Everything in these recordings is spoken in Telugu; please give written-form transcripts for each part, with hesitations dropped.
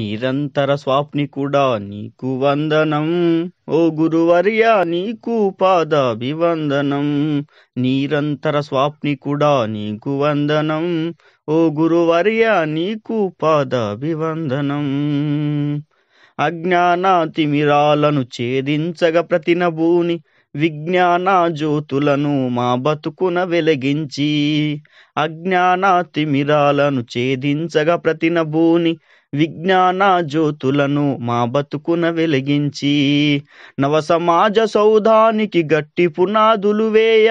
నిరంతర స్వాప్నికుడా నీకు వందనం ఓ గురువర్యా నీకు పాదాభివందనం నిరంతర స్వాప్నికుడా నీకు వందనం ఓ గురువర్యా నీకు పాదాభివందనం అజ్ఞానాతిమిరాలను ఛేదించగా ప్రతినభూని విజ్ఞాన జ్యోతులను మా బతుకున వెలిగించి అజ్ఞానాతిమిరాలను ఛేదించగా ప్రతినభూని విజ్ఞాన జ్యోతులను మా బతుకున వెలిగించి నవ సమాజ సౌధానికి గట్టి పునాదులు వేయ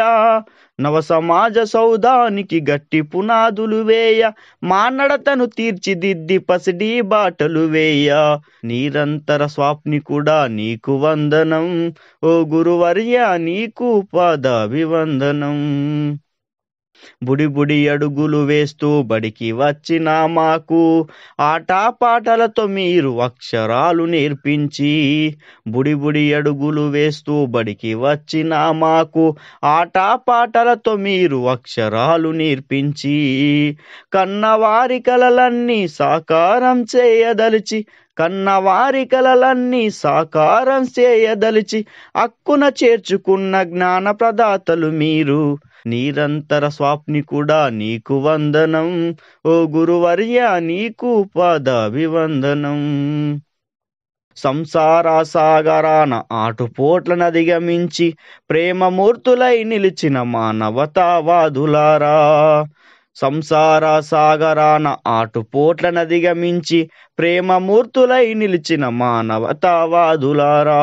నవ సమాజ సౌధానికి గట్టి పునాదులు వేయ మానడతను తీర్చిదిద్ది పసిడి బాటలు వేయ నిరంతర స్వాప్నికుడా నీకు వందనం ఓ గురువర్యా నీకు పాదాభివందనం బుడి బుడి అడుగులు వేస్తూ బడికి వచ్చిన మాకు ఆటపాటలతో మీరు అక్షరాలు నేర్పించి బుడి బుడి అడుగులు వేస్తూ బడికి వచ్చిన మాకు ఆటపాటలతో మీరు అక్షరాలు నేర్పించి కన్నవారి కలలన్నీ సాకారం చేయదలిచి కన్నవారి కలలన్నీ సాకారం చేయదలిచి అక్కున చేర్చుకున్న జ్ఞాన ప్రదాతలు మీరు నిరంతర స్వాప్నికుడా నీకు వందనం ఓ గురువర్యా నీకు పాదాభివందనం సంసార సాగరాన ఆటుపోట్లను అధిగమించి ప్రేమమూర్తులై నిలిచిన మానవతావాదులారా సంసార సాగరాన ఆటుపోట్లను అధిగమించి ప్రేమమూర్తులై నిలిచిన మానవతావాదులారా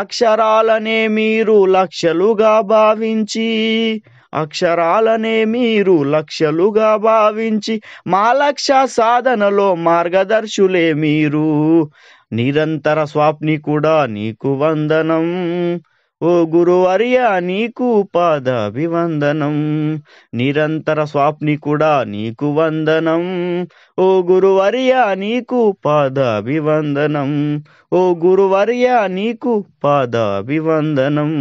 అక్షరాలనే మీరు లక్షలుగా భావించి మా లక్ష్య సాధనలో మార్గదర్శులే మీరు నిరంతర స్వాప్నికుడా నీకు వందనం ఓ గురువర్యా నీకు పాదాభివందనం నిరంతర స్వాప్నికుడా నీకు వందనం ఓ గురువర్యా నీకు పాదాభివందనం ఓ గురువర్యా నీకు పాదాభివందనం.